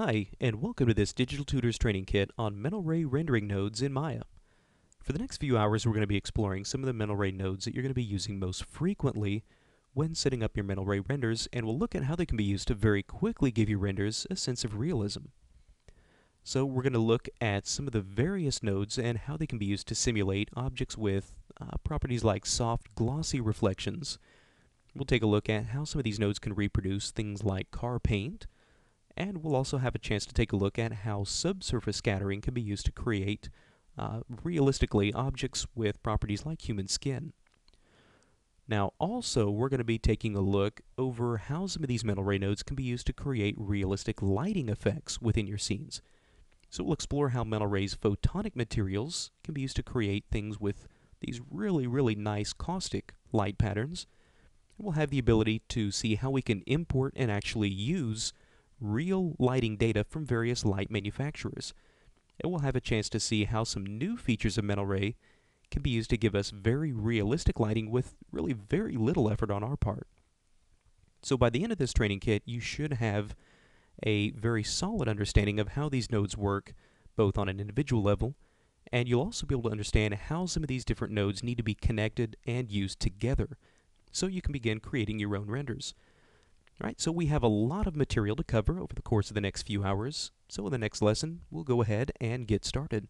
Hi, and welcome to this Digital Tutors training kit on mental ray rendering nodes in Maya. For the next few hours, we're going to be exploring some of the mental ray nodes that you're going to be using most frequently when setting up your mental ray renders, and we'll look at how they can be used to very quickly give your renders a sense of realism. So we're going to look at some of the various nodes and how they can be used to simulate objects with properties like soft, glossy reflections. We'll take a look at how some of these nodes can reproduce things like car paint, and we'll also have a chance to take a look at how subsurface scattering can be used to create, realistically, objects with properties like human skin. Now, also, we're going to be taking a look over how some of these mental ray nodes can be used to create realistic lighting effects within your scenes. So we'll explore how mental rays' photonic materials can be used to create things with these really, really nice caustic light patterns. And we'll have the ability to see how we can import and actually use real lighting data from various light manufacturers. And we'll have a chance to see how some new features of mental ray can be used to give us very realistic lighting with really very little effort on our part. So by the end of this training kit, you should have a very solid understanding of how these nodes work, both on an individual level, and you'll also be able to understand how some of these different nodes need to be connected and used together, so you can begin creating your own renders. Alright, so we have a lot of material to cover over the course of the next few hours, so in the next lesson, we'll go ahead and get started.